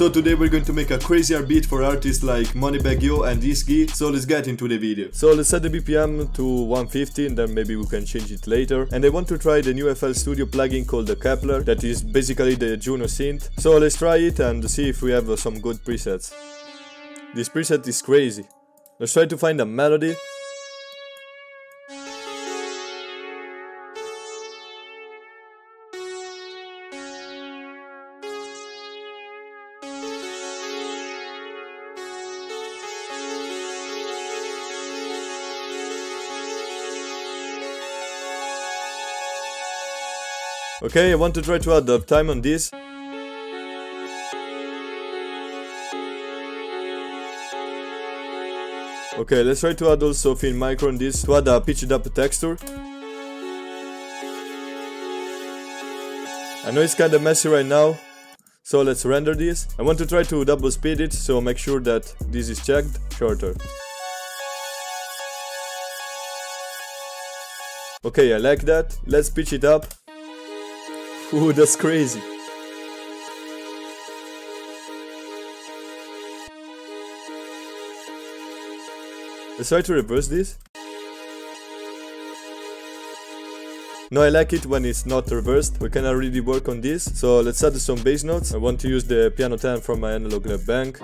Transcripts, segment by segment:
So today we're going to make a crazier beat for artists like Moneybagg Yo and Est Gee, so let's get into the video. So let's set the BPM to 150 and then maybe we can change it later. And I want to try the new FL Studio plugin called the Kepler, that is basically the Juno synth. So let's try it and see if we have some good presets. This preset is crazy. Let's try to find a melody. Okay, I want to try to add time on this. Okay, let's try to add also thin micro on this to add a pitched up texture. I know it's kinda messy right now, so let's render this. I want to try to double speed it, so make sure that this is checked. Shorter. Okay, I like that. Let's pitch it up. Ooh, that's crazy. Let's try to reverse this. No, I like it when it's not reversed. We can already work on this. So let's add some bass notes. I want to use the piano 10 from my Analog Lab bank.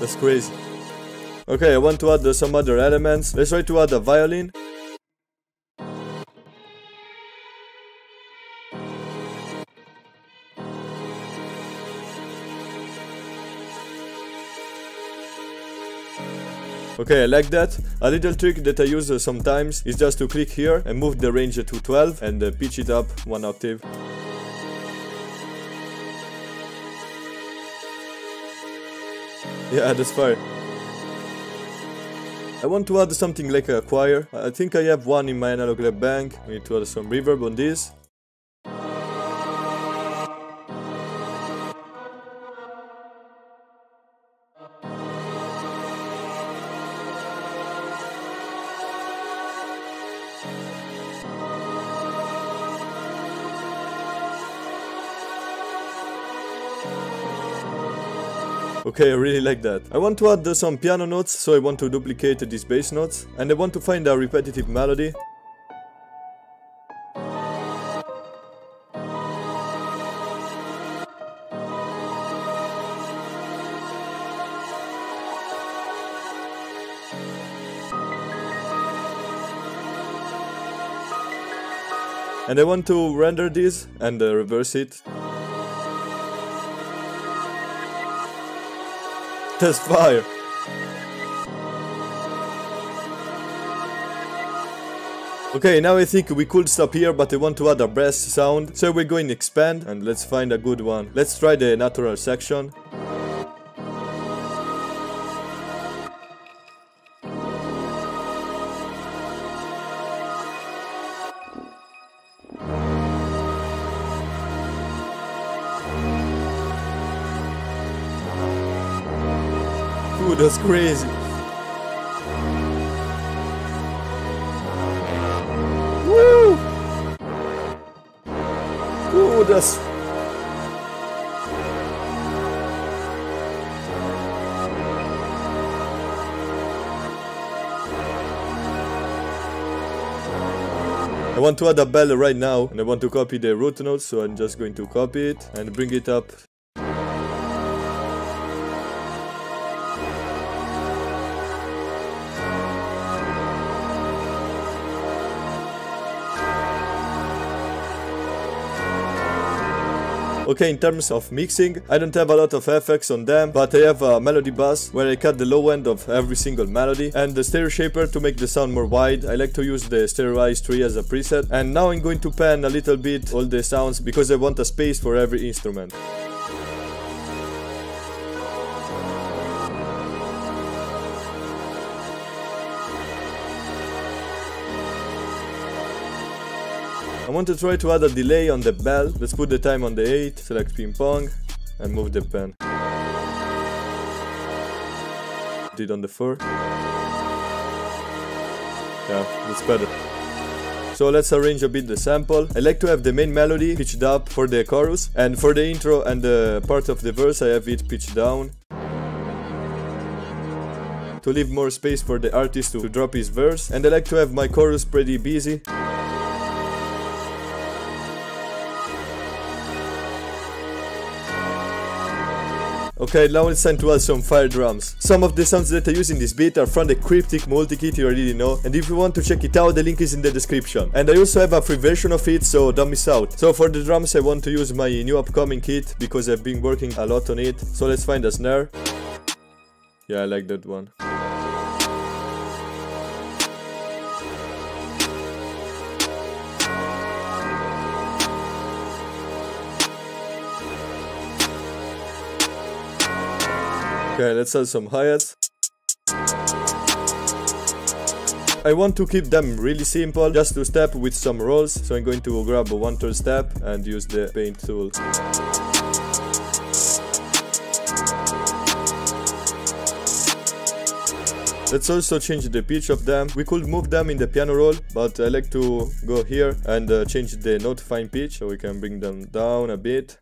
That's crazy. Okay, I want to add some other elements. Let's try to add a violin. Okay, I like that. A little trick that I use sometimes is just to click here and move the range to 12 and pitch it up one octave. Yeah, that's fire. I want to add something like a choir. I think I have one in my Analog Lab bank. We need to add some reverb on this. Okay, I really like that. I want to add some piano notes, so I want to duplicate these bass notes, and I want to find a repetitive melody. And I want to render this and reverse it. That's fire! Okay, now I think we could stop here, but I want to add a brass sound, so we're going to expand and let's find a good one. Let's try the natural section. Ooh, that's crazy. Woo! Ooh, that's... I want to add a bell right now, and I want to copy the root note, so I'm just going to copy it and bring it up. Okay, in terms of mixing, I don't have a lot of effects on them, but I have a melody bus where I cut the low end of every single melody, and the stereo shaper to make the sound more wide. I like to use the Stereoize 3 as a preset, and now I'm going to pan a little bit all the sounds because I want a space for every instrument. I want to try to add a delay on the bell. Let's put the time on the 8, select ping pong, and move the pen. Did on the 4. Yeah, that's better. So let's arrange a bit the sample. I like to have the main melody pitched up for the chorus, and for the intro and the part of the verse I have it pitched down, to leave more space for the artist to drop his verse. And I like to have my chorus pretty busy. Okay, now it's time to add some fire drums. Some of the sounds that I use in this beat are from the Cryptic Multi Kit, you already know, and if you want to check it out, the link is in the description. And I also have a free version of it, so don't miss out. So for the drums I want to use my new upcoming kit, because I've been working a lot on it. So let's find a snare. Yeah, I like that one. Okay, let's add some hi-hats. I want to keep them really simple, just to step with some rolls, so I'm going to grab a 1/3 step and use the paint tool. Let's also change the pitch of them. We could move them in the piano roll, but I like to go here and change the notifying pitch, so we can bring them down a bit.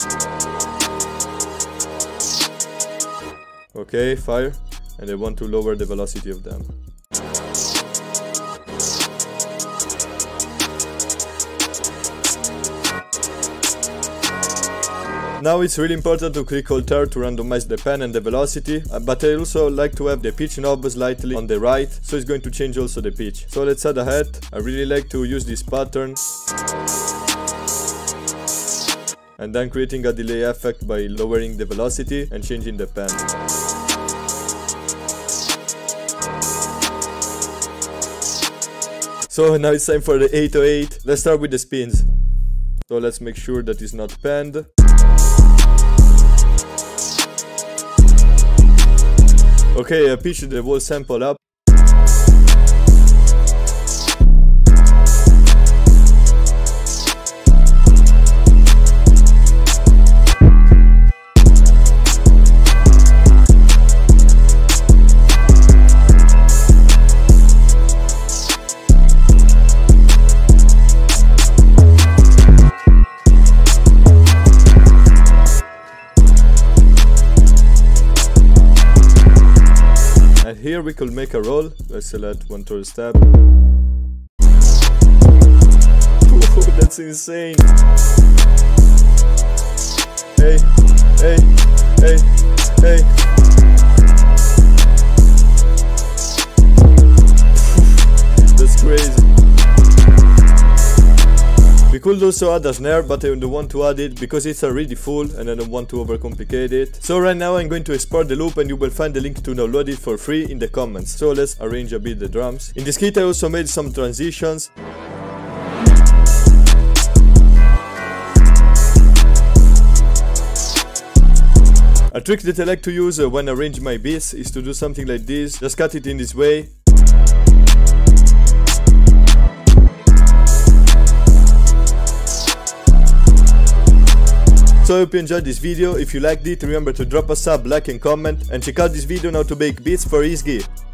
Okay, fire, and I want to lower the velocity of them. Now it's really important to click Alt+R to randomize the pen and the velocity, but I also like to have the pitch knob slightly on the right, so it's going to change also the pitch. So let's add a hat. I really like to use this pattern. And then creating a delay effect by lowering the velocity and changing the pen. So now it's time for the 808. Let's start with the spins. So let's make sure that it's not panned. Okay, I pitched the whole sample up. Here we could make a roll. Let's select 1/3 step. Ooh, that's insane. Hey, hey, hey, hey. That's crazy. We could also add a snare, but I don't want to add it because it's already full and I don't want to overcomplicate it. So right now I'm going to export the loop, and you will find the link to download it for free in the comments. So let's arrange a bit the drums. In this kit I also made some transitions. A trick that I like to use when I arrange my beats is to do something like this. Just cut it in this way. So I hope you enjoyed this video. If you liked it, remember to drop a sub, like and comment, and check out this video on how to make beats for Est Gee.